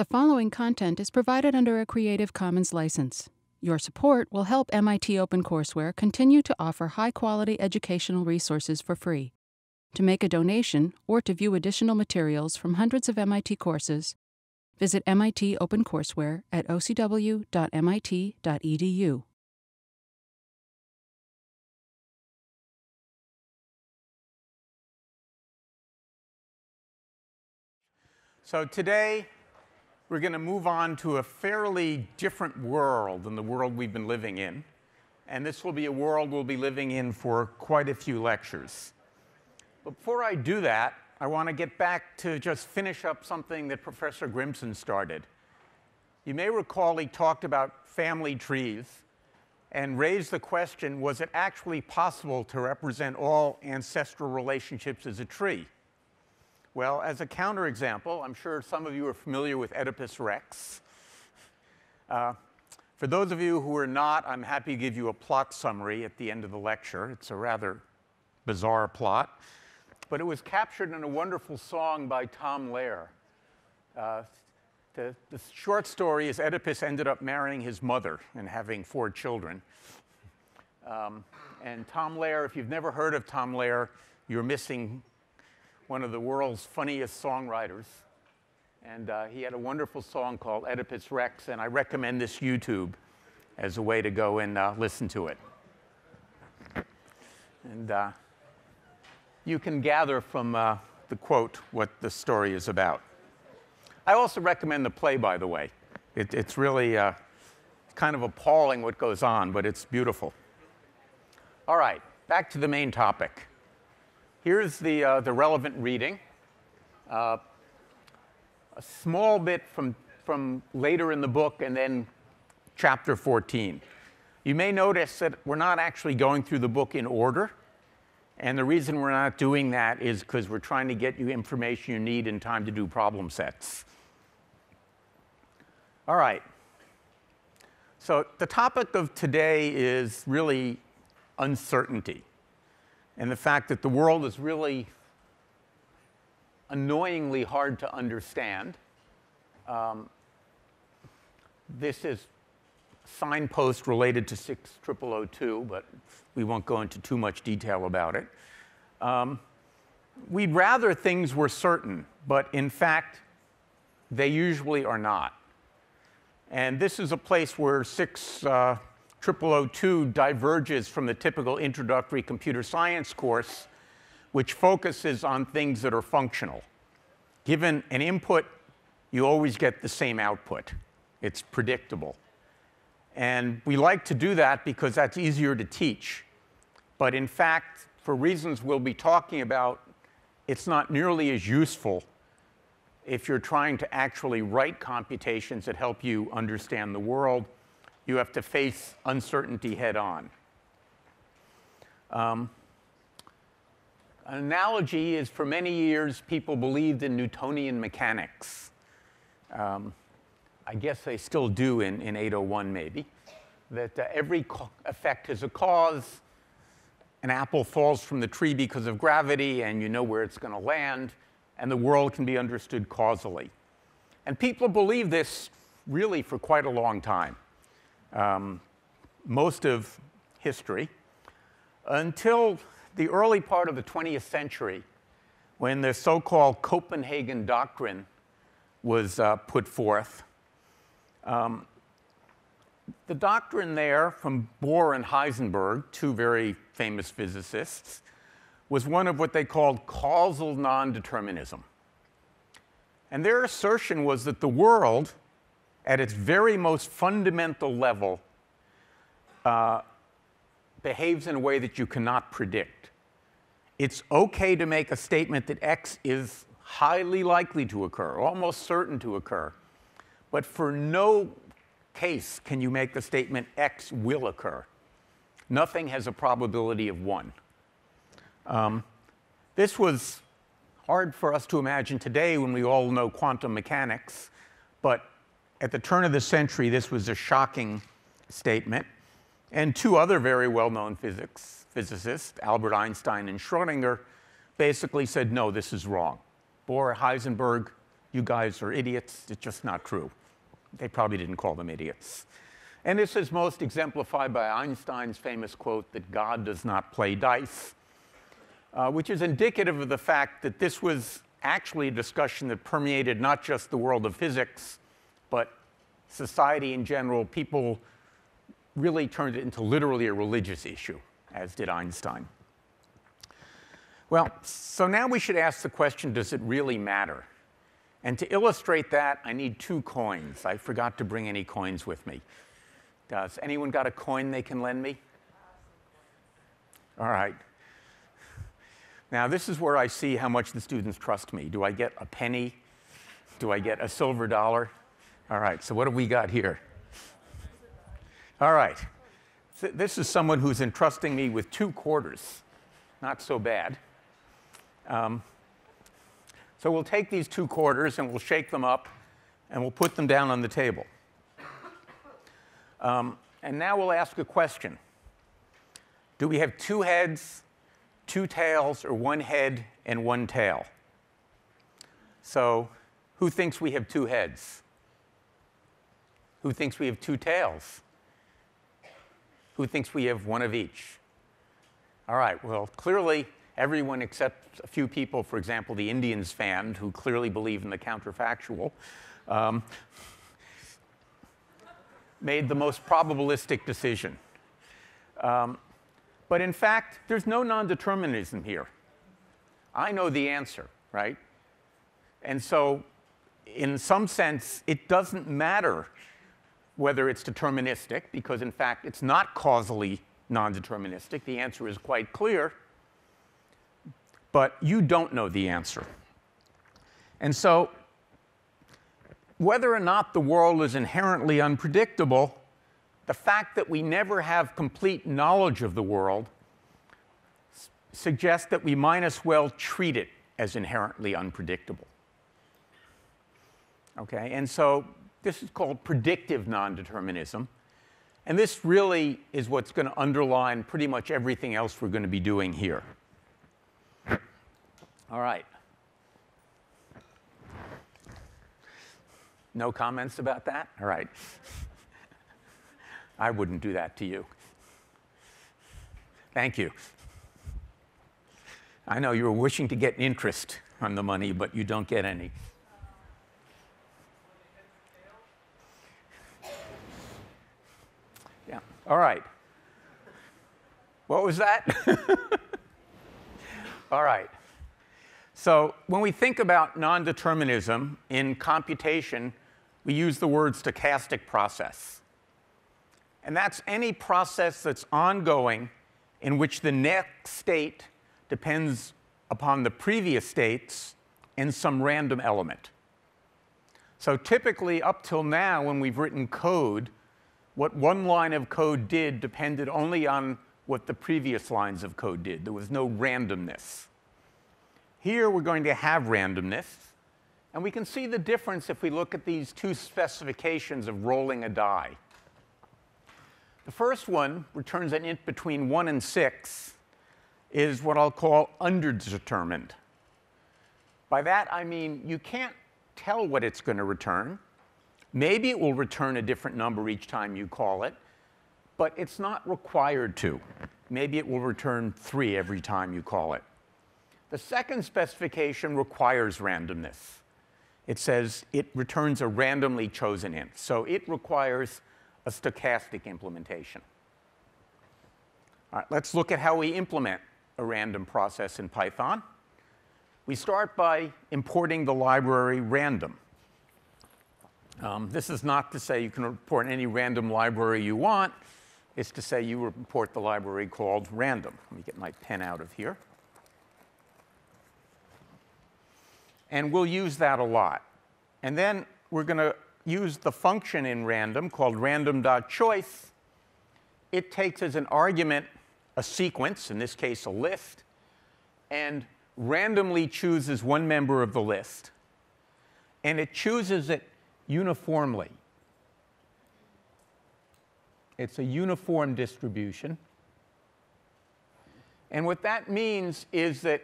The following content is provided under a Creative Commons license. Your support will help MIT OpenCourseWare continue to offer high-quality educational resources for free. To make a donation or to view additional materials from hundreds of MIT courses, visit MIT OpenCourseWare at ocw.mit.edu. So today, we're going to move on to a fairly different world than the world we've been living in. And this will be a world we'll be living in for quite a few lectures. But before I do that, I want to get back to just finish up something that Professor Grimson started. You may recall he talked about family trees and raised the question, was it actually possible to represent all ancestral relationships as a tree? Well, as a counterexample, I'm sure some of you are familiar with Oedipus Rex. For those of you who are not, I'm happy to give you a plot summary at the end of the lecture. It's a rather bizarre plot. But it was captured in a wonderful song by Tom Lehrer. The short story is Oedipus ended up marrying his mother and having 4 children. And Tom Lehrer, if you've never heard of Tom Lehrer, you're missing one of the world's funniest songwriters. And he had a wonderful song called Oedipus Rex, and I recommend this YouTube as a way to go and listen to it. And you can gather from the quote what the story is about. I also recommend the play, by the way. It's really kind of appalling what goes on, but it's beautiful. All right, back to the main topic. Here's the relevant reading, a small bit from later in the book and then chapter 14. You may notice that we're not actually going through the book in order. And the reason we're not doing that is because we're trying to get you information you need in time to do problem sets. All right. So the topic of today is really uncertainty. And the fact that the world is really annoyingly hard to understand. This is signpost related to 6.0002, but we won't go into too much detail about it. We'd rather things were certain, but in fact, they usually are not. And this is a place where 6.0002 diverges from the typical introductory computer science course, which focuses on things that are functional. Given an input, you always get the same output. It's predictable. And we like to do that because that's easier to teach. But in fact, for reasons we'll be talking about, it's not nearly as useful if you're trying to actually write computations that help you understand the world. You have to face uncertainty head on. An analogy is for many years, people believed in Newtonian mechanics. I guess they still do in 801 maybe, that every effect has a cause. An apple falls from the tree because of gravity, and you know where it's going to land, and the world can be understood causally. And people believed this really for quite a long time. Most of history, until the early part of the 20th century, when the so-called Copenhagen doctrine was put forth. The doctrine there from Bohr and Heisenberg, 2 very famous physicists, was one of what they called causal non-determinism. And their assertion was that the world, at its very most fundamental level, behaves in a way that you cannot predict. It's OK to make a statement that X is highly likely to occur, almost certain to occur. But for no case can you make the statement X will occur. Nothing has a probability of 1. This was hard for us to imagine today when we all know quantum mechanics. But at the turn of the century, this was a shocking statement. And 2 other very well-known physicists, Albert Einstein and Schrödinger, basically said, no, this is wrong. Bohr, Heisenberg you guys are idiots. It's just not true. They probably didn't call them idiots. And this is most exemplified by Einstein's famous quote that God does not play dice, which is indicative of the fact that this was actually a discussion that permeated not just the world of physics, but society in general. People really turned it into literally a religious issue, as did Einstein. Well, so now we should ask the question, does it really matter? And to illustrate that, I need two coins. I forgot to bring any coins with me. Does anyone got a coin they can lend me? All right. Now, this is where I see how much the students trust me. Do I get a penny? Do I get a silver dollar? All right, so what do we got here? All right. This is someone who's entrusting me with 2 quarters. Not so bad. So we'll take these 2 quarters, and we'll shake them up, and we'll put them down on the table. And now we'll ask a question. Do we have 2 heads, 2 tails, or 1 head and 1 tail? So who thinks we have 2 heads? Who thinks we have 2 tails? Who thinks we have 1 of each? All right, well, clearly, everyone except a few people, for example, the Indians fan, who clearly believe in the counterfactual, made the most probabilistic decision. But in fact, there's no non-determinism here. I know the answer, right? And so in some sense, it doesn't matter whether it's deterministic, because in fact, it's not causally non-deterministic. The answer is quite clear. But you don't know the answer. And so whether or not the world is inherently unpredictable, the fact that we never have complete knowledge of the world suggests that we might as well treat it as inherently unpredictable. Okay, and so this is called predictive non-determinism. And this really is what's going to underline pretty much everything else we're going to be doing here. All right. No comments about that? All right. I wouldn't do that to you. Thank you. I know you were wishing to get interest on the money, but you don't get any. Yeah. All right. What was that? All right. So when we think about non-determinism in computation, we use the word stochastic process. And that's any process that's ongoing in which the next state depends upon the previous states and some random element. So typically, up till now, when we've written code, what one line of code did depended only on what the previous lines of code did. There was no randomness. Here, we're going to have randomness. And we can see the difference if we look at these 2 specifications of rolling a die. The first one returns an int between 1 and 6 is what I'll call underdetermined. By that, I mean you can't tell what it's going to return. Maybe it will return a different number each time you call it, but it's not required to. Maybe it will return 3 every time you call it. The second specification requires randomness. It says it returns a randomly chosen int. So it requires a stochastic implementation. All right, let's look at how we implement a random process in Python. We start by importing the library random. This is not to say you can import any random library you want. It's to say you import the library called random. Let me get my pen out of here. And we'll use that a lot. And then we're going to use the function in random called random.choice. It takes as an argument a sequence, in this case a list, and randomly chooses 1 member of the list. And it chooses it uniformly. It's a uniform distribution. And what that means is that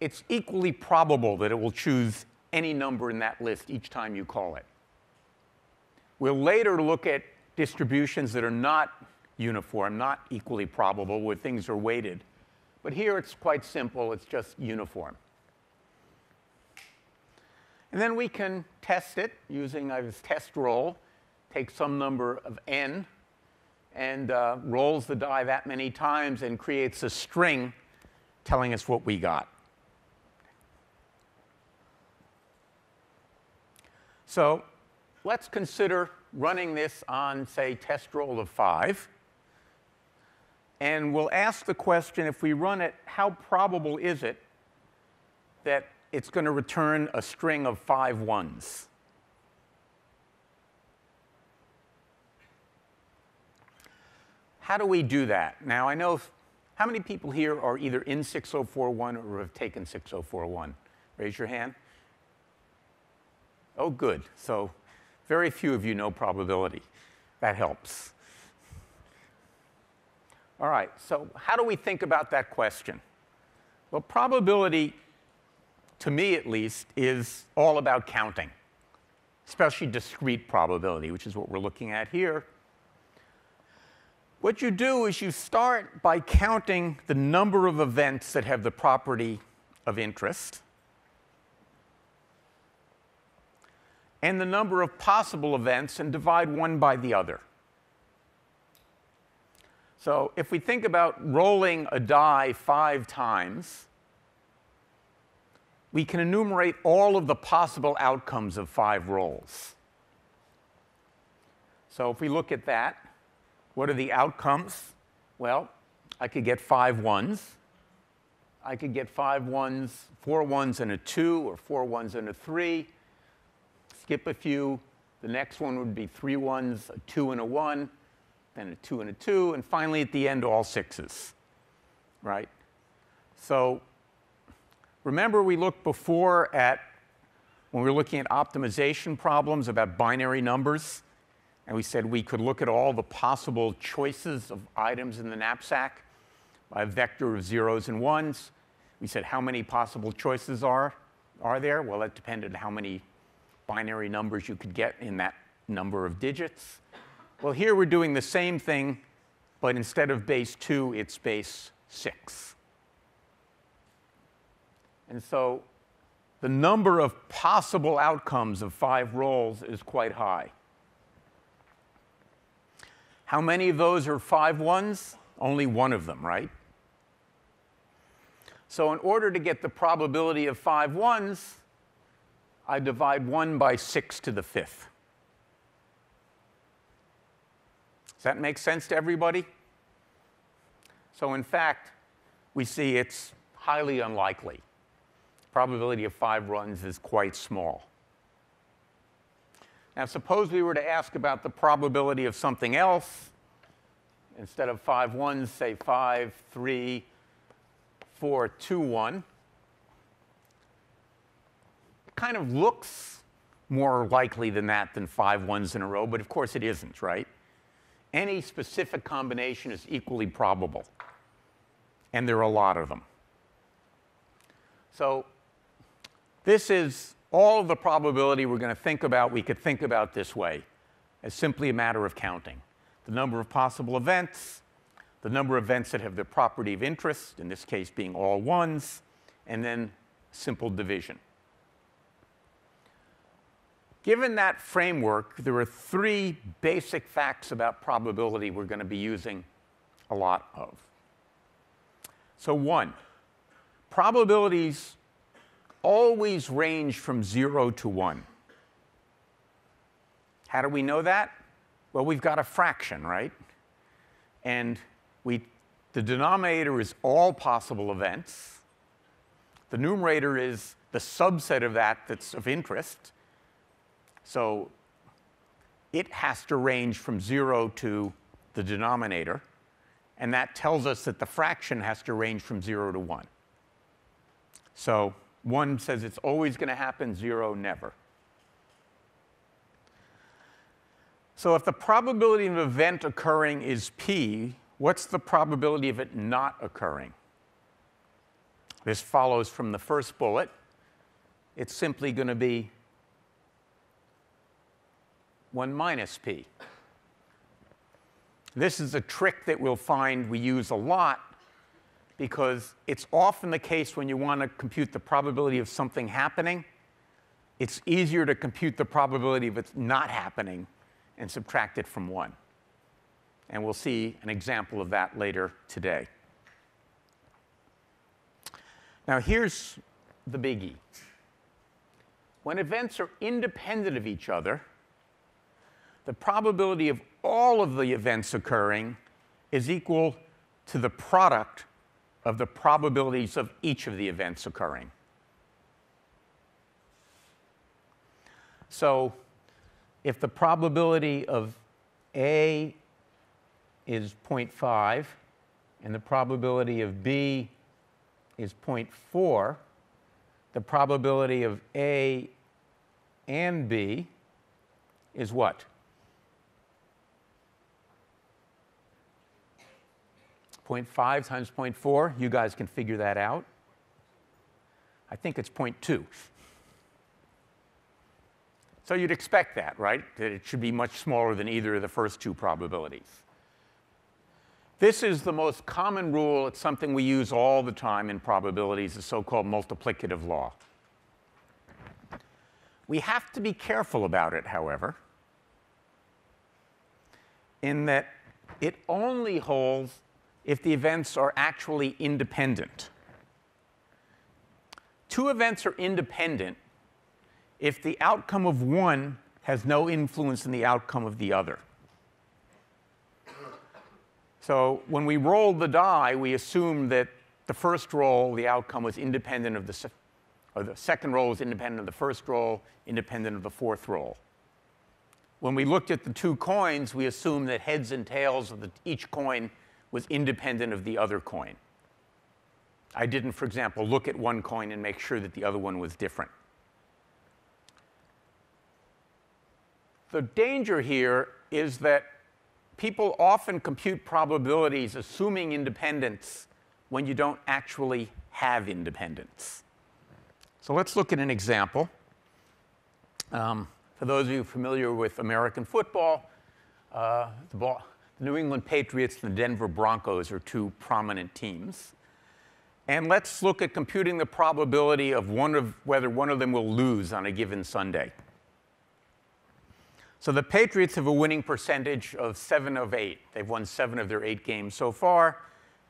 it's equally probable that it will choose any number in that list each time you call it. We'll later look at distributions that are not uniform, not equally probable, where things are weighted. But here it's quite simple. It's just uniform. And then we can test it using this test roll, take some number of n, and rolls the die that many times and creates a string telling us what we got. So let's consider running this on, say, test roll of 5. And we'll ask the question, if we run it, how probable is it that it's going to return a string of 5 ones? How do we do that? Now, I know how many people here are either in 6041 or have taken 6041? Raise your hand. Oh, good. So very few of you know probability. That helps. All right. So how do we think about that question? Well, probability, to me at least, is all about counting, especially discrete probability, which is what we're looking at here. What you do is you start by counting the number of events that have the property of interest and the number of possible events, and divide one by the other. So if we think about rolling a die 5 times, we can enumerate all of the possible outcomes of 5 rolls. So if we look at that, what are the outcomes? Well, I could get 5 ones. I could get 5 ones, 4 ones and a 2, or 4 ones and a 3. Skip a few. The next one would be 3 ones, a 2 and a 1, then a 2 and a 2, and finally at the end, all 6s, right? So remember we looked before at, when we were looking at optimization problems about binary numbers, and we said we could look at all the possible choices of items in the knapsack by a vector of 0s and 1s. We said how many possible choices are there? Well, that depended on how many binary numbers you could get in that number of digits. Well, here we're doing the same thing, but instead of base 2, it's base 6. And so the number of possible outcomes of 5 rolls is quite high. How many of those are 5 ones? Only one of them, right? So in order to get the probability of 5 ones, I divide 1 by 6⁵. Does that make sense to everybody? So in fact, we see it's highly unlikely. Probability of 5 runs is quite small. Now, suppose we were to ask about the probability of something else. Instead of 5 ones, say 5, 3, 4, 2, 1. It kind of looks more likely than that than 5 ones in a row, but of course it isn't, right? Any specific combination is equally probable, and there are a lot of them. So this is all of the probability we're going to think about, we could think about this way, as simply a matter of counting. The number of possible events, the number of events that have the property of interest, in this case being all 1s, and then simple division. Given that framework, there are 3 basic facts about probability we're going to be using a lot of. So 1, probabilities always range from 0 to 1. How do we know that? Well, we've got a fraction, right? And the denominator is all possible events. The numerator is the subset of that that's of interest. So it has to range from 0 to the denominator. And that tells us that the fraction has to range from 0 to 1. So 1 says it's always going to happen, 0 never. So if the probability of an event occurring is p, what's the probability of it not occurring? This follows from the first bullet. it's simply going to be 1 minus p. This is a trick that we'll find we use a lot, because it's often the case when you want to compute the probability of something happening, it's easier to compute the probability of it not happening and subtract it from 1. And we'll see an example of that later today. Now, here's the biggie. When events are independent of each other, the probability of all of the events occurring is equal to the product of the probabilities of each of the events occurring. So if the probability of A is 0.5 and the probability of B is 0.4, the probability of A and B is what? 0.5 times 0.4, you guys can figure that out. I think it's 0.2. So you'd expect that, right? That it should be much smaller than either of the first two probabilities. This is the most common rule. It's something we use all the time in probabilities, the so-called multiplicative law. We have to be careful about it, however, in that it only holds if the events are actually independent. Two events are independent if the outcome of one has no influence on the outcome of the other. So when we rolled the die, we assumed that the first roll, the outcome was independent of the second roll was independent of the first roll, independent of the fourth roll. When we looked at the two coins, we assumed that heads and tails of each coin was independent of the other coin. I didn't, for example, look at one coin and make sure that the other one was different. The danger here is that people often compute probabilities assuming independence when you don't actually have independence. So let's look at an example. For those of you familiar with American football, the New England Patriots and the Denver Broncos are two prominent teams. And let's look at computing the probability of whether one of them will lose on a given Sunday. So the Patriots have a winning percentage of 7 of 8. They've won 7 of their 8 games so far,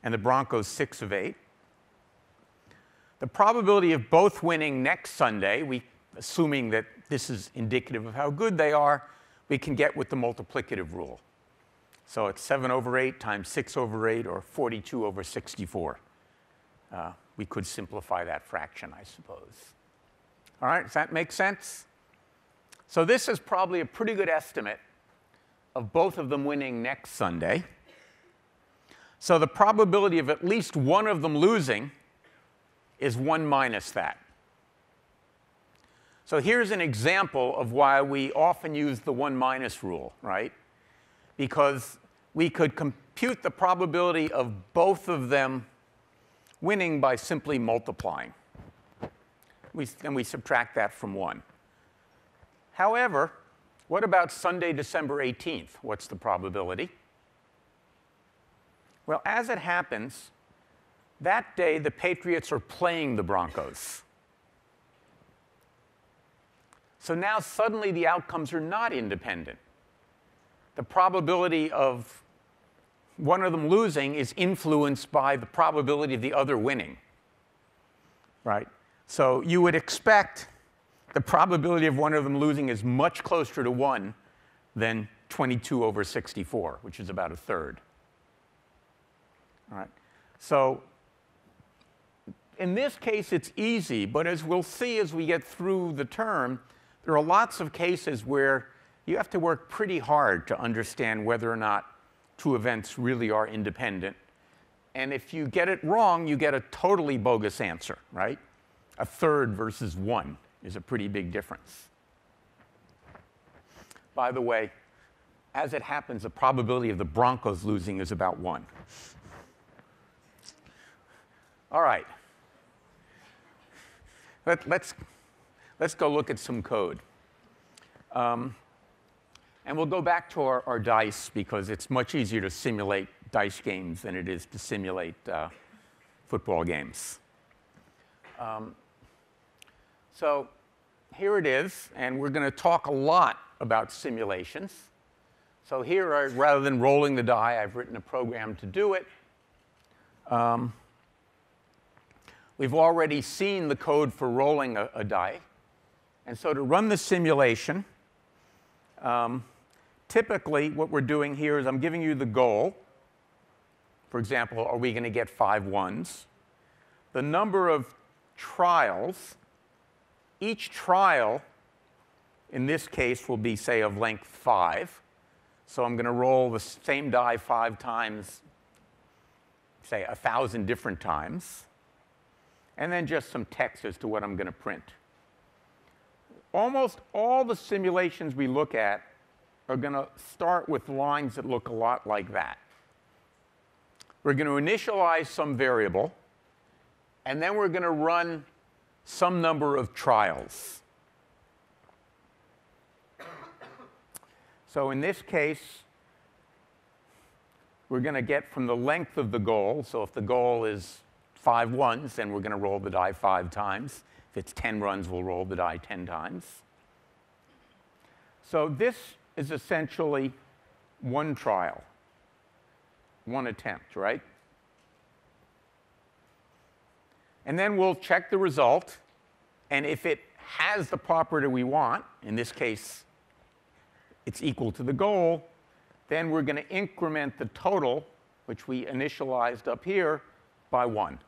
and the Broncos 6 of 8. The probability of both winning next Sunday, assuming that this is indicative of how good they are, we can get with the multiplicative rule. So it's 7 over 8 times 6 over 8, or 42 over 64. We could simplify that fraction, I suppose. All right, does that make sense? So this is probably a pretty good estimate of both of them winning next Sunday. So the probability of at least one of them losing is 1 minus that. So here's an example of why we often use the 1 minus rule, right? Because we could compute the probability of both of them winning by simply multiplying. And we subtract that from 1. However, what about Sunday, December 18th? What's the probability? Well, as it happens, that day the Patriots are playing the Broncos. So now suddenly the outcomes are not independent. The probability of one of them losing is influenced by the probability of the other winning, right? So you would expect the probability of one of them losing is much closer to 1 than 22 over 64, which is about 1/3. All right. So in this case, it's easy. But as we'll see as we get through the term, there are lots of cases where you have to work pretty hard to understand whether or not two events really are independent. And if you get it wrong, you get a totally bogus answer, right? 1/3 versus 1 is a pretty big difference. By the way, as it happens, the probability of the Broncos losing is about 1. All right. Let's Let's go look at some code. And we'll go back to our dice, because it's much easier to simulate dice games than it is to simulate football games. So here it is, and we're going to talk a lot about simulations. So here, rather than rolling the die, I've written a program to do it. We've already seen the code for rolling a die. And so to run the simulation, typically what we're doing here is I'm giving you the goal. For example, are we going to get 5 ones? The number of trials, each trial in this case will be, say, of length 5. So I'm going to roll the same die 5 times, say, 1,000 different times, and then just some text as to what I'm going to print. Almost all the simulations we look at are going to start with lines that look a lot like that. We're going to initialize some variable, and then we're going to run some number of trials. So in this case, we're going to get from the length of the goal. So if the goal is 5 ones, then we're going to roll the die 5 times. If it's 10 runs, we'll roll the die 10 times. So this is essentially one trial, one attempt, right? And then we'll check the result. And if it has the property we want, in this case, it's equal to the goal, then we're going to increment the total, which we initialized up here, by 1.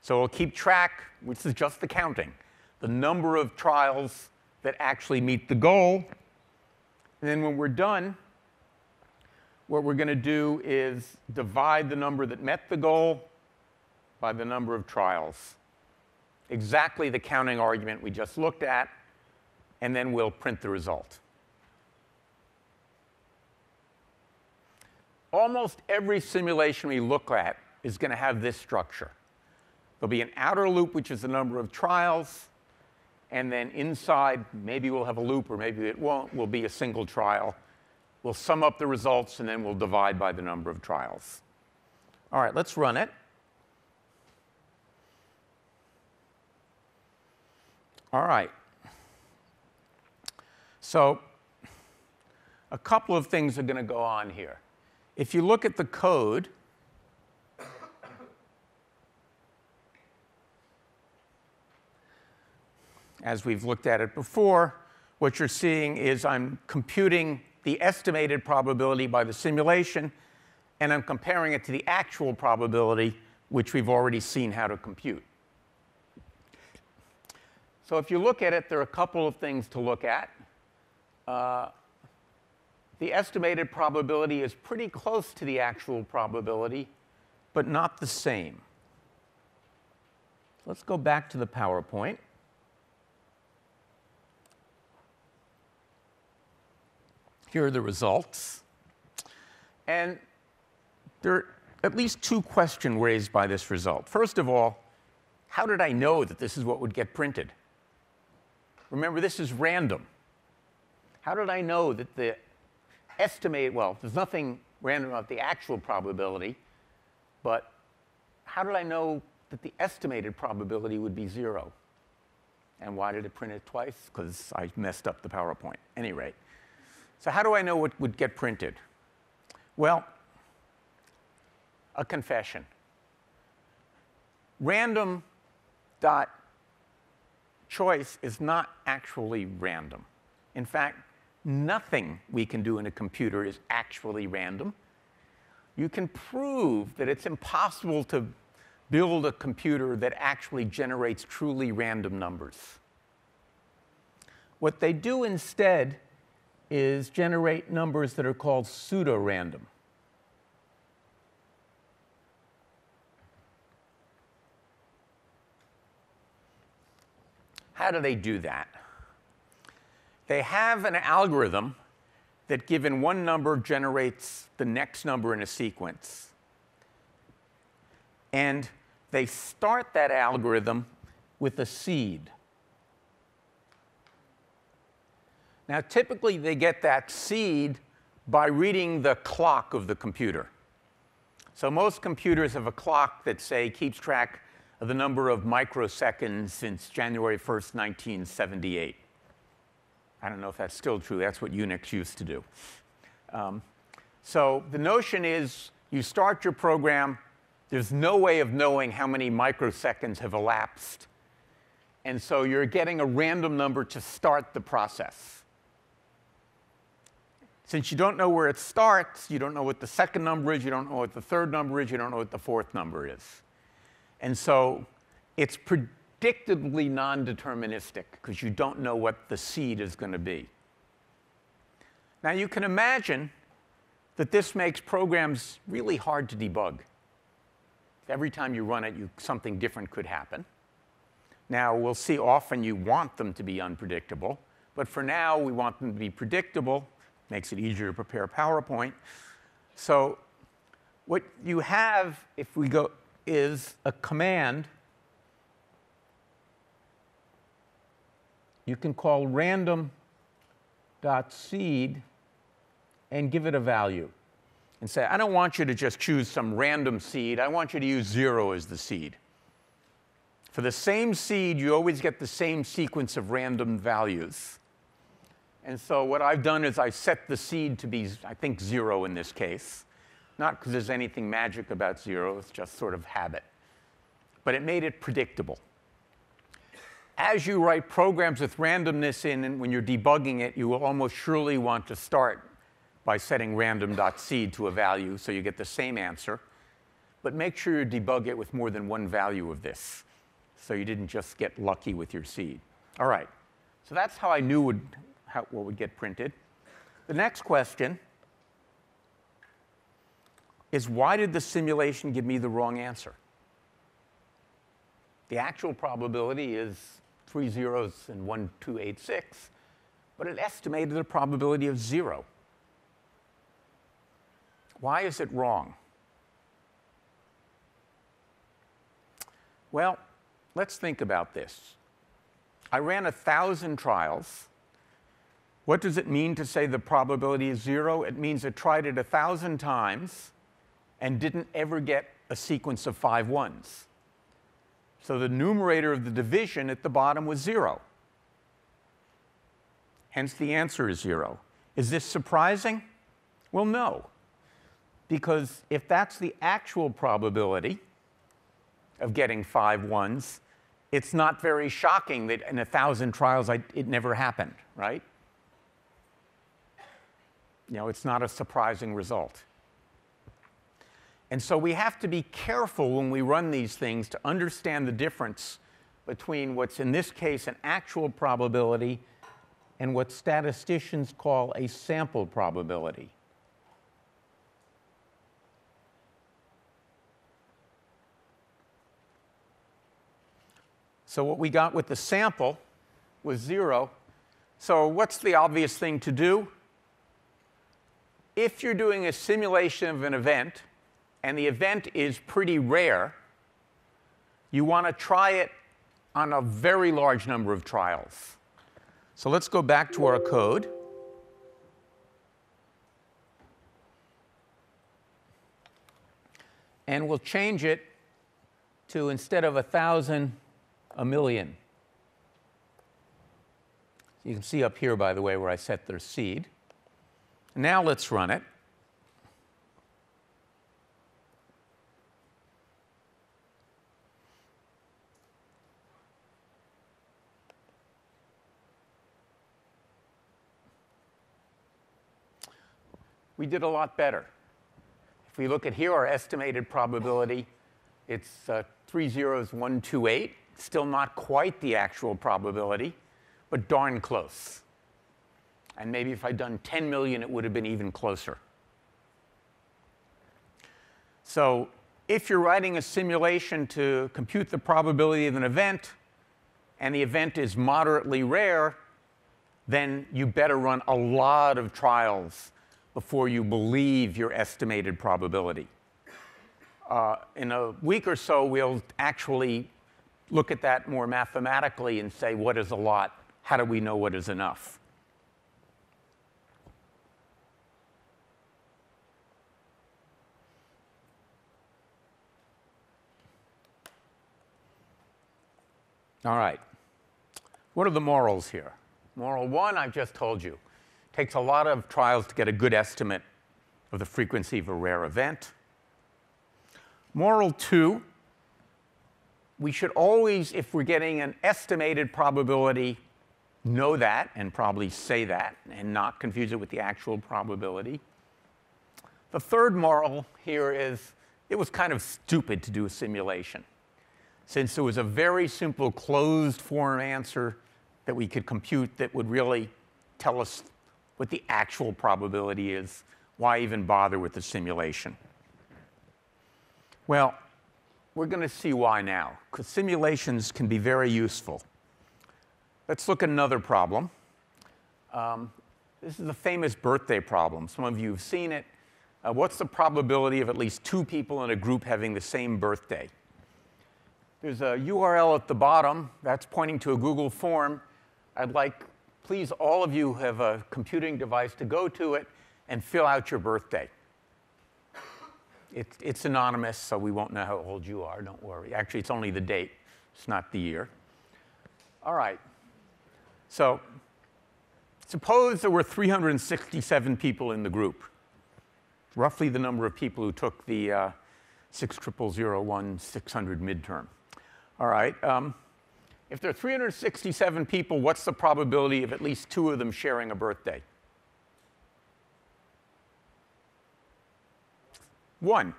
So we'll keep track, which is just the counting, the number of trials that actually meet the goal. And then when we're done, what we're going to do is divide the number that met the goal by the number of trials, exactly the counting argument we just looked at. And then we'll print the result. Almost every simulation we look at is going to have this structure. There'll be an outer loop, which is the number of trials. And then inside, maybe we'll have a loop, or maybe it won't, will be a single trial. We'll sum up the results, and then we'll divide by the number of trials. All right, let's run it. All right. So a couple of things are going to go on here. If you look at the code, as we've looked at it before, what you're seeing is I'm computing the estimated probability by the simulation, and I'm comparing it to the actual probability, which we've already seen how to compute. So if you look at it, there are a couple of things to look at. The estimated probability is pretty close to the actual probability, but not the same. Let's go back to the PowerPoint. Here are the results. And there are at least 2 questions raised by this result. First of all, how did I know that this is what would get printed? Remember, this is random. How did I know that the estimate, well, there's nothing random about the actual probability, but how did I know that the estimated probability would be 0? And why did it print it twice? Because I messed up the PowerPoint. At any rate. So how do I know what would get printed? Well, a confession. Random dot choice is not actually random. In fact, nothing we can do in a computer is actually random. You can prove that it's impossible to build a computer that actually generates truly random numbers. What they do instead is generate numbers that are called pseudo-random. How do they do that? They have an algorithm that, given one number, generates the next number in a sequence. And they start that algorithm with a seed, Now, typically, they get that seed by reading the clock of the computer. So most computers have a clock that, say, keeps track of the number of microseconds since January 1st, 1978. I don't know if that's still true. That's what Unix used to do. So the notion is you start your program. There's no way of knowing how many microseconds have elapsed. And so you're getting a random number to start the process. Since you don't know where it starts, you don't know what the second number is, you don't know what the third number is, you don't know what the fourth number is. And so it's predictably non-deterministic, because you don't know what the seed is going to be. Now, you can imagine that this makes programs really hard to debug. Every time you run it, something different could happen. Now, we'll see often you want them to be unpredictable. But for now, we want them to be predictable. Makes it easier to prepare PowerPoint. So what you have, if we go, is a command you can call random.seed and give it a value. And say, I don't want you to just choose some random seed. I want you to use 0 as the seed. For the same seed, you always get the same sequence of random values. And so what I've done is I've set the seed to be, I think, 0 in this case. Not because there's anything magic about 0. It's just sort of habit. But it made it predictable. As you write programs with randomness in, and when you're debugging it, you will almost surely want to start by setting random.seed to a value so you get the same answer. But make sure you debug it with more than one value of this, so you didn't just get lucky with your seed. All right. So that's how I knew what would get printed. The next question is, why did the simulation give me the wrong answer? The actual probability is 3 zeros and 1, 2, 8, 6. But it estimated a probability of 0. Why is it wrong? Well, let's think about this. I ran 1,000 trials. What does it mean to say the probability is 0? It means I tried it 1,000 times and didn't ever get a sequence of 5 ones. So the numerator of the division at the bottom was 0. Hence, the answer is 0. Is this surprising? Well, no. Because if that's the actual probability of getting 5 ones, it's not very shocking that in 1,000 trials it never happened, right? You know, it's not a surprising result. And so we have to be careful when we run these things to understand the difference between what's, in this case, an actual probability and what statisticians call a sample probability. So what we got with the sample was 0. So what's the obvious thing to do? If you're doing a simulation of an event, and the event is pretty rare, you want to try it on a very large number of trials. So let's go back to our code. And we'll change it to, instead of 1,000, 1,000,000. You can see up here, by the way, where I set their seed. Now let's run it. We did a lot better. If we look at here, our estimated probability, it's 3 zeros, 1, 2, 8. Still not quite the actual probability, but darn close. And maybe if I'd done 10 million, it would have been even closer. So if you're writing a simulation to compute the probability of an event, and the event is moderately rare, then you better run a lot of trials before you believe your estimated probability. In a week or so, we'll actually look at that more mathematically and say, what is a lot? How do we know what is enough? All right. What are the morals here? Moral one, I've just told you. It takes a lot of trials to get a good estimate of the frequency of a rare event. Moral two, we should always, if we're getting an estimated probability, know that and probably say that and not confuse it with the actual probability. The third moral here is it was kind of stupid to do a simulation, since there was a very simple closed form answer that we could compute that would really tell us what the actual probability is. Why even bother with the simulation? Well, we're going to see why now, because simulations can be very useful. Let's look at another problem. This is the famous birthday problem. Some of you have seen it. What's the probability of at least two people in a group having the same birthday? There's a URL at the bottom that's pointing to a Google form. I'd like, please, all of you have a computing device to go to it and fill out your birthday. It's anonymous, so we won't know how old you are, don't worry. Actually, it's only the date, it's not the year. All right. So suppose there were 367 people in the group, roughly the number of people who took the 6.0001 600 midterm. All right. If there are 367 people, what's the probability of at least two of them sharing a birthday? One,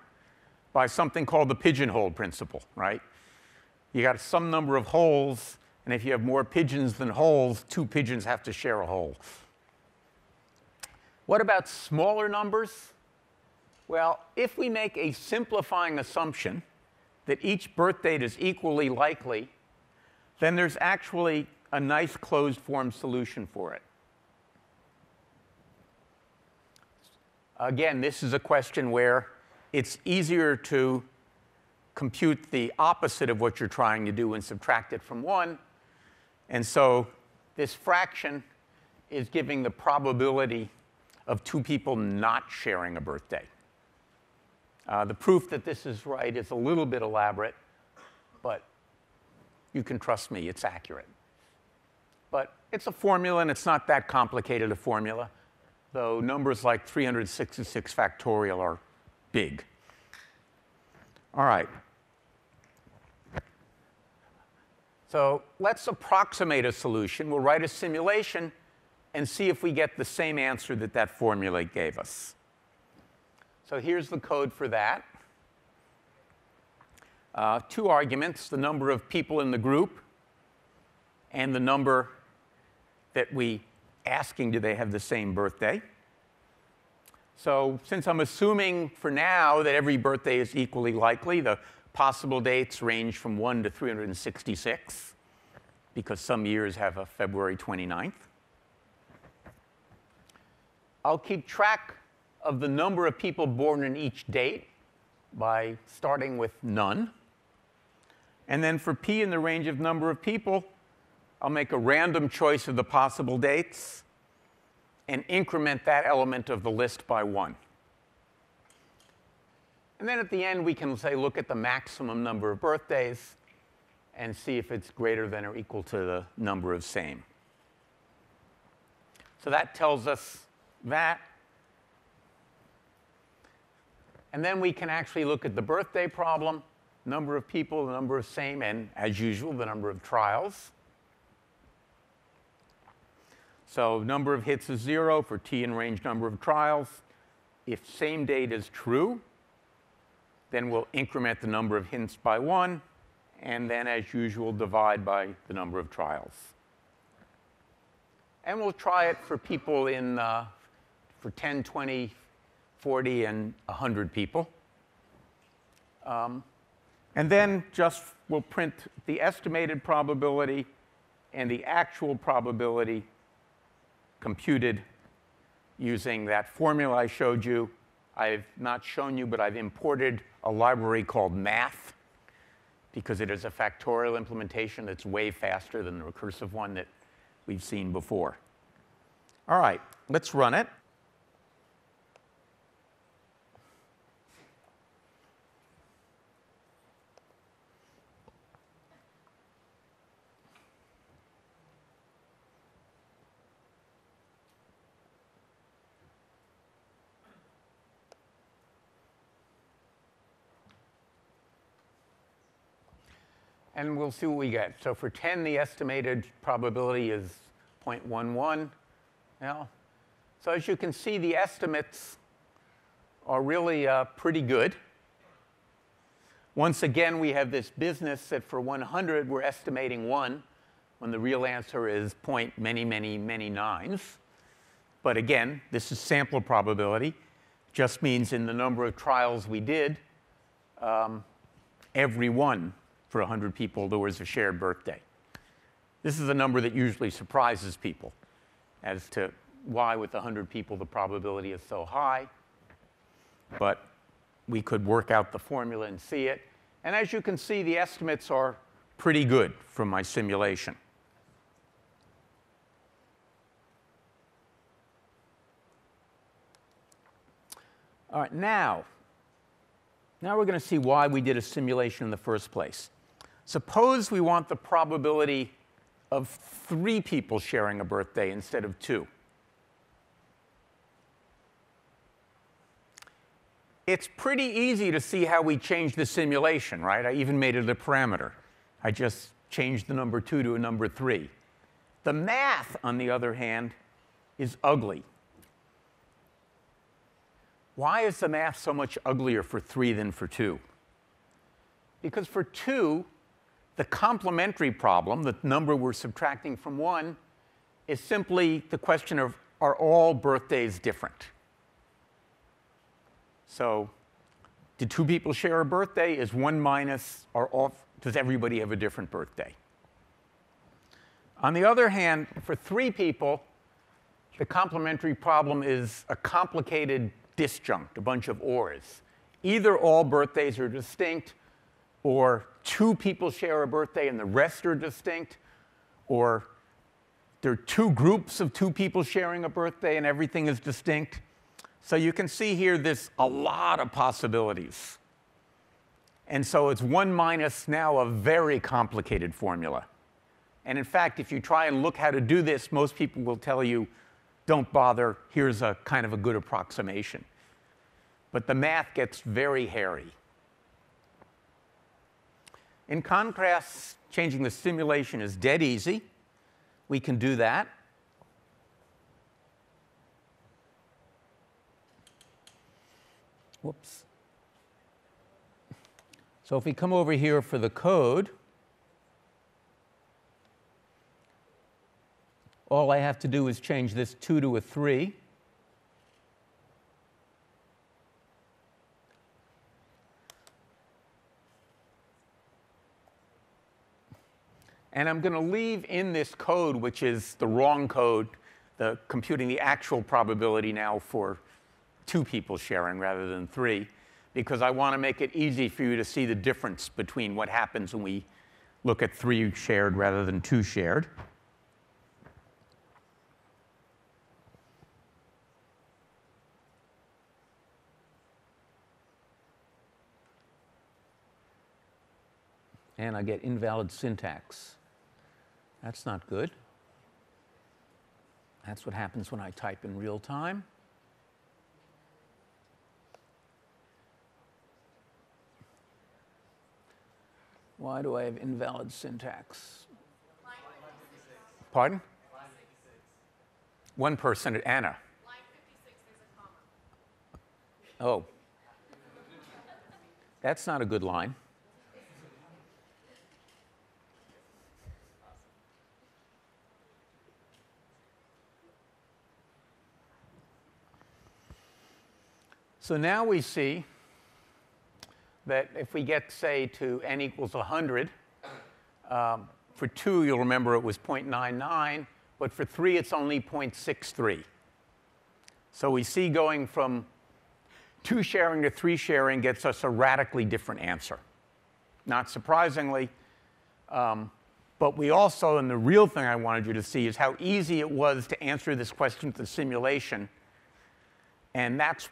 by something called the pigeonhole principle, right? You got some number of holes, and if you have more pigeons than holes, two pigeons have to share a hole. What about smaller numbers? Well, if we make a simplifying assumption that each birth date is equally likely, then there's actually a nice closed form solution for it. Again, this is a question where it's easier to compute the opposite of what you're trying to do and subtract it from one. And so this fraction is giving the probability of two people not sharing a birthday. The proof that this is right is a little bit elaborate, but you can trust me, it's accurate. But it's a formula, and it's not that complicated a formula, though numbers like 366 factorial are big. All right. So let's approximate a solution. We'll write a simulation and see if we get the same answer that that formula gave us. So here's the code for that. Two arguments, the number of people in the group and the number that we asking do they have the same birthday. So since I'm assuming for now that every birthday is equally likely, the possible dates range from 1 to 366, because some years have a February 29th. I'll keep track of the number of people born in each date by starting with none. And then for p in the range of number of people, I'll make a random choice of the possible dates and increment that element of the list by 1. And then at the end, we can say, look at the maximum number of birthdays and see if it's greater than or equal to the number of same. So that tells us that. And then we can actually look at the birthday problem, number of people, the number of same, and as usual, the number of trials. So number of hits is 0 for t in range number of trials. If same date is true, then we'll increment the number of hints by 1, and then, as usual, divide by the number of trials. And we'll try it for people in for 10, 20, 40, and 100 people. And then just we'll print the estimated probability and the actual probability computed using that formula I showed you. I've not shown you, but I've imported a library called Math, because it is a factorial implementation that's way faster than the recursive one that we've seen before. All right, let's run it. and we'll see what we get. So for 10, the estimated probability is 0.11. Now, so as you can see, the estimates are really pretty good. Once again, we have this business that for 100, we're estimating 1, when the real answer is point many, many, many nines. But again, this is sample probability. Just means in the number of trials we did, every one for 100 people, there was a shared birthday. This is a number that usually surprises people as to why with 100 people the probability is so high. But we could work out the formula and see it. And as you can see, the estimates are pretty good from my simulation. All right, now we're going to see why we did a simulation in the first place. Suppose we want the probability of 3 people sharing a birthday instead of 2. It's pretty easy to see how we changed the simulation, right? I even made it a parameter. I just changed the number 2 to a number 3. The math, on the other hand, is ugly. Why is the math so much uglier for 3 than for 2? Because for 2, the complementary problem, the number we're subtracting from 1, is simply the question of, are all birthdays different? So did 2 people share a birthday? Is 1 minus, or off, does everybody have a different birthday? On the other hand, for 3 people, the complementary problem is a complicated disjunct, a bunch of ors. Either all birthdays are distinct, or 2 people share a birthday and the rest are distinct, or there are 2 groups of 2 people sharing a birthday and everything is distinct. So you can see here there's a lot of possibilities. And so it's 1 minus now a very complicated formula. And in fact, if you try and look how to do this, most people will tell you, don't bother. Here's a kind of a good approximation. But the math gets very hairy. In contrast, changing the simulation is dead easy. We can do that. Whoops. So if we come over here for the code, all I have to do is change this 2 to a 3. And I'm going to leave in this code, which is the wrong code, the computing the actual probability now for 2 people sharing rather than 3, because I want to make it easy for you to see the difference between what happens when we look at 3 shared rather than 2 shared. And I get invalid syntax. That's not good. That's what happens when I type in real time. Why do I have invalid syntax? Pardon? Line 56. One person, Anna. Line 56, there's a comma. Oh. That's not a good line. So now we see that if we get, say, to n equals 100, for 2, you'll remember it was 0.99, but for 3, it's only 0.63. So we see going from 2 sharing to 3 sharing gets us a radically different answer, not surprisingly. But we also, and the real thing I wanted you to see, is how easy it was to answer this question with the simulation. And that's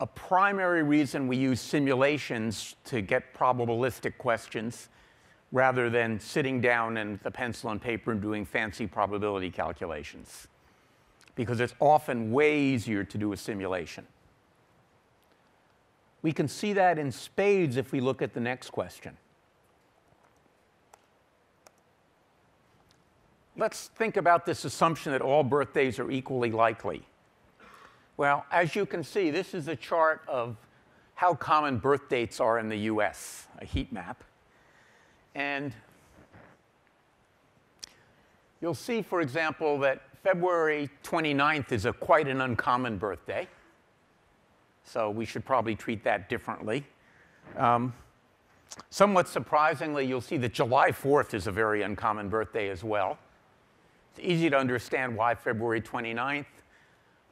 a primary reason we use simulations to get probabilistic questions rather than sitting down and the pencil and paper and doing fancy probability calculations, because it's often way easier to do a simulation. We can see that in spades if we look at the next question. Let's think about this assumption that all birthdays are equally likely. Well, as you can see, this is a chart of how common birth dates are in the US, a heat map. And you'll see, for example, that February 29th is quite an uncommon birthday. So we should probably treat that differently. Somewhat surprisingly, you'll see that July 4th is a very uncommon birthday as well. It's easy to understand why February 29th.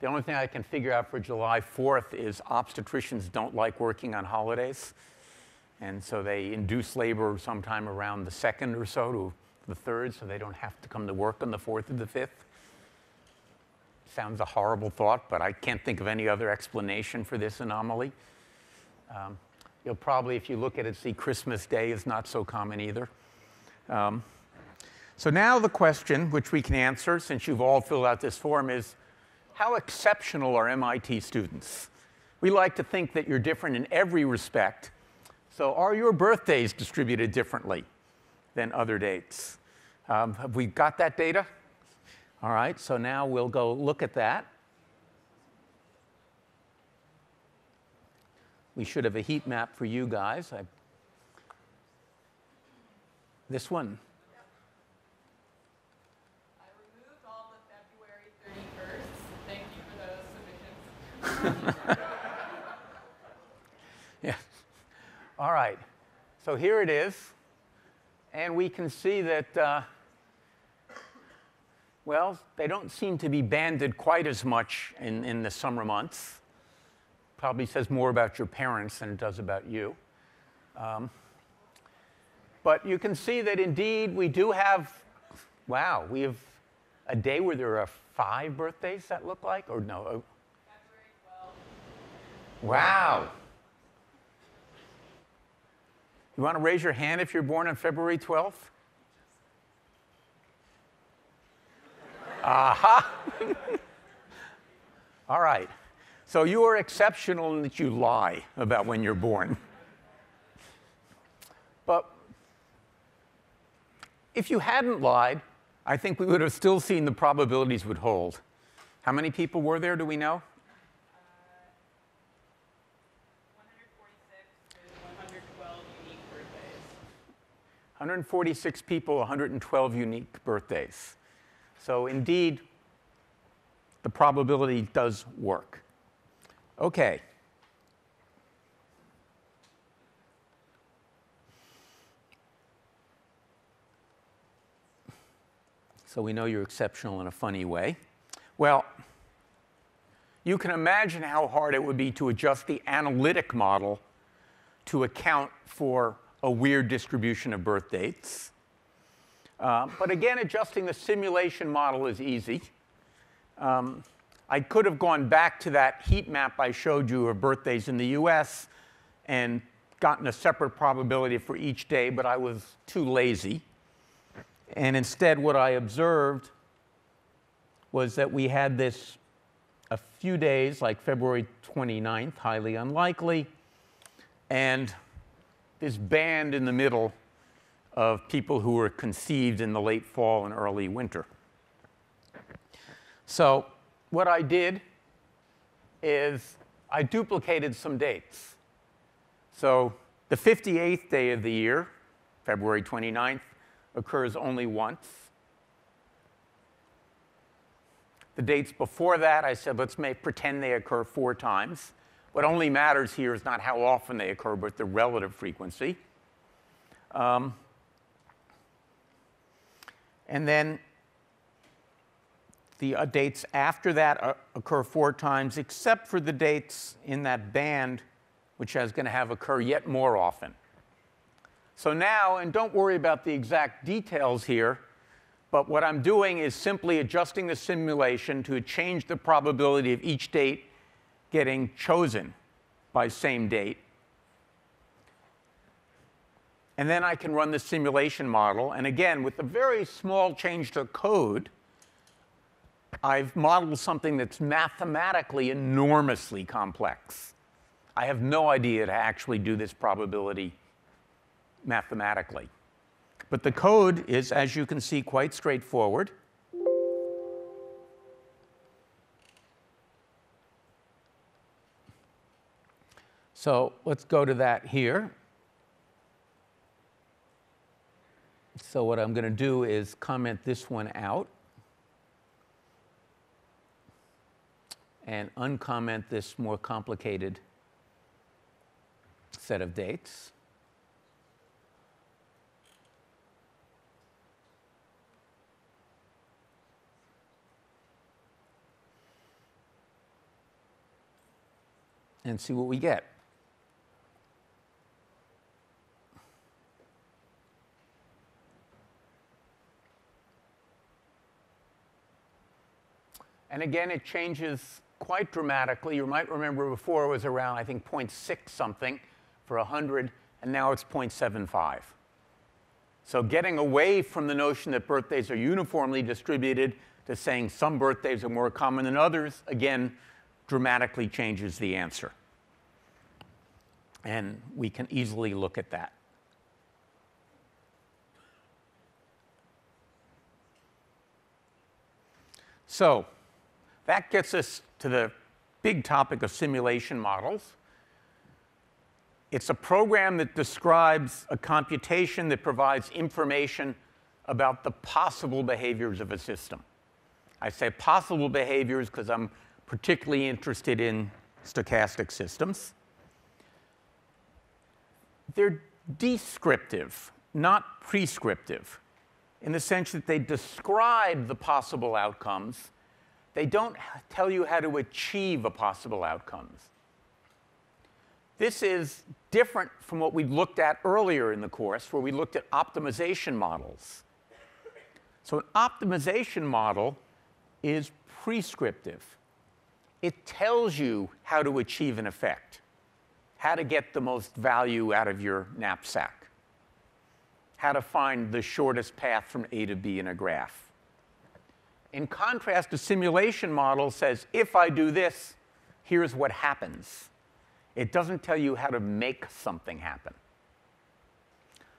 The only thing I can figure out for July 4th is obstetricians don't like working on holidays. And so they induce labor sometime around the 2nd or so to the 3rd, so they don't have to come to work on the 4th or the 5th. Sounds a horrible thought, but I can't think of any other explanation for this anomaly. You'll probably, if you look at it, see Christmas Day is not so common either. So now the question, which we can answer since you've all filled out this form, is how exceptional are MIT students? We like to think that you're different in every respect. So are your birthdays distributed differently than other dates? Have we got that data? All right, so now we'll go look at that. We should have a heat map for you guys. This one. Yep. I removed all the February 31st. Thank you for those submissions. Yeah. All right. So here it is. And we can see that, well, they don't seem to be banded quite as much in the summer months. Probably says more about your parents than it does about you. But you can see that indeed we do have, wow, we have a day where there are 5 birthdays that look like, or no? February 12th. Wow. You want to raise your hand if you're born on February 12th? Aha. All right. So you are exceptional in that you lie about when you're born. But if you hadn't lied, I think we would have still seen the probabilities would hold. How many people were there, do we know? 146 and 112 unique birthdays. 146 people, 112 unique birthdays. So indeed, the probability does work. OK. So we know you're exceptional in a funny way. Well, you can imagine how hard it would be to adjust the analytic model to account for a weird distribution of birth dates. But again, adjusting the simulation model is easy. I could have gone back to that heat map I showed you of birthdays in the US and gotten a separate probability for each day, but I was too lazy. And instead, what I observed was that we had this a few days, like February 29th, highly unlikely, and this band in the middle of people who were conceived in the late fall and early winter. So what I did is I duplicated some dates. So the 58th day of the year, February 29th, occurs only once. The dates before that, I said, let's pretend they occur 4 times. What only matters here is not how often they occur, but the relative frequency. And then the dates after that occur 4 times, except for the dates in that band, which is going to occur yet more often. So now, and don't worry about the exact details here, but what I'm doing is simply adjusting the simulation to change the probability of each date getting chosen by same date. And then I can run the simulation model. And again, with a very small change to code, I've modeled something that's mathematically enormously complex. I have no idea to actually do this probability mathematically. But the code is, as you can see, quite straightforward. So let's go to that here. So what I'm going to do is comment this one out and uncomment this more complicated set of dates. And see what we get. And again, it changes quite dramatically. You might remember before it was around, I think, 0.6 something for 100, and now it's 0.75. So getting away from the notion that birthdays are uniformly distributed to saying some birthdays are more common than others, again, dramatically changes the answer. And we can easily look at that. So that gets us to the big topic of simulation models. It's a program that describes a computation that provides information about the possible behaviors of a system. I say possible behaviors because I'm particularly interested in stochastic systems. They're descriptive, not prescriptive, in the sense that they describe the possible outcomes. They don't tell you how to achieve a possible outcomes. This is different from what we looked at earlier in the course, where we looked at optimization models. So an optimization model is prescriptive. It tells you how to achieve an effect, how to get the most value out of your knapsack, how to find the shortest path from A to B in a graph. In contrast, the simulation model says, if I do this, here's what happens. It doesn't tell you how to make something happen.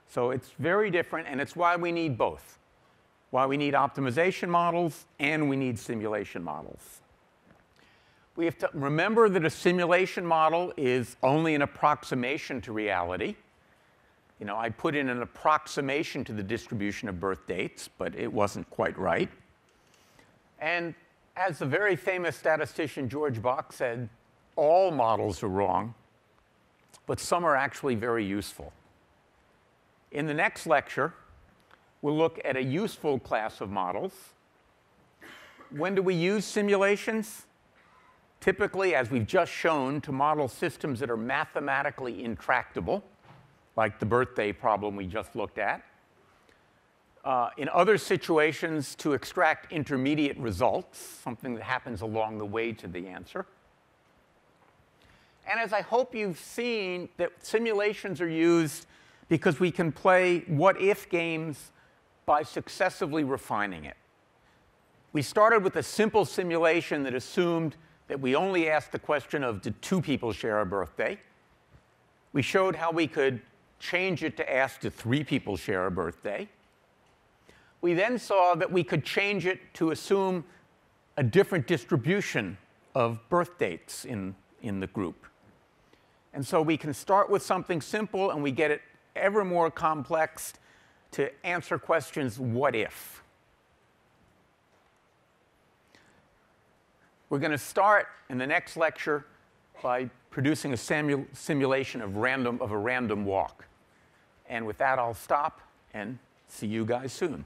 So it's very different, and it's why we need both, why we need optimization models and we need simulation models. We have to remember that a simulation model is only an approximation to reality. You know, I put in an approximation to the distribution of birth dates, but it wasn't quite right. And as the very famous statistician George Box said, all models are wrong, but some are actually very useful. In the next lecture, we'll look at a useful class of models. When do we use simulations? Typically, as we've just shown, to model systems that are mathematically intractable, like the birthday problem we just looked at. In other situations, to extract intermediate results, something that happens along the way to the answer. And as I hope you've seen, that simulations are used because we can play what-if games by successively refining it. We started with a simple simulation that assumed that we only asked the question of, did two people share a birthday? We showed how we could change it to ask, did three people share a birthday? We then saw that we could change it to assume a different distribution of birth dates in the group. And so we can start with something simple, and we get it ever more complex to answer questions, what if? We're going to start in the next lecture by producing a simulation of a random walk. And with that, I'll stop and see you guys soon.